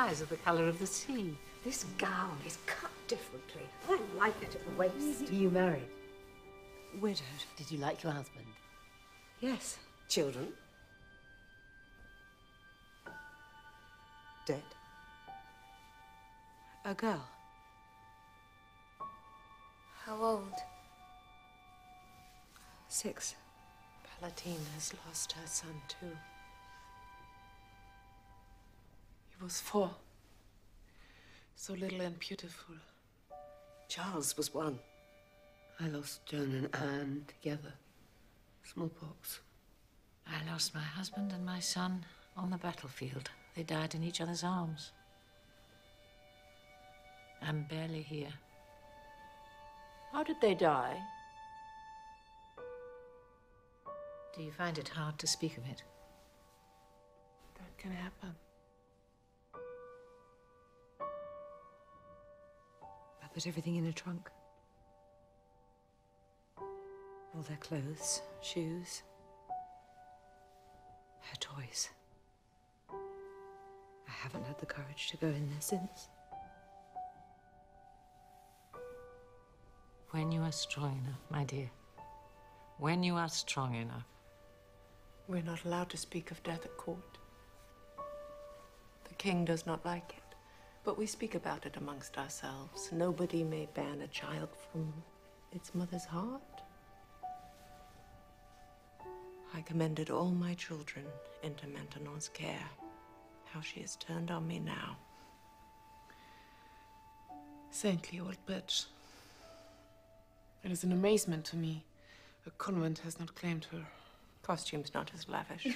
flowers are the colour of the sea. This gown is cut differently. I like it at the waist. Are you married? Widowed. Did you like your husband? Yes. Children? Dead. A girl. How old? 6. Palatine has lost her son, too. He was 4. So little and beautiful. Charles was 1. I lost Joan and Anne together. Smallpox. I lost my husband and my son on the battlefield. They died in each other's arms. I'm barely here. How did they die? Do you find it hard to speak of it? That can happen. I put everything in a trunk. All their clothes, shoes, her toys. I haven't had the courage to go in there since. When you are strong enough, my dear. When you are strong enough. We're not allowed to speak of death at court. The king does not like it, but we speak about it amongst ourselves. Nobody may ban a child from its mother's heart. I commended all my children into Maintenon's care. How she has turned on me now. Saintly old bitch. It is an amazement to me. A convent has not claimed her. Costume's not as lavish.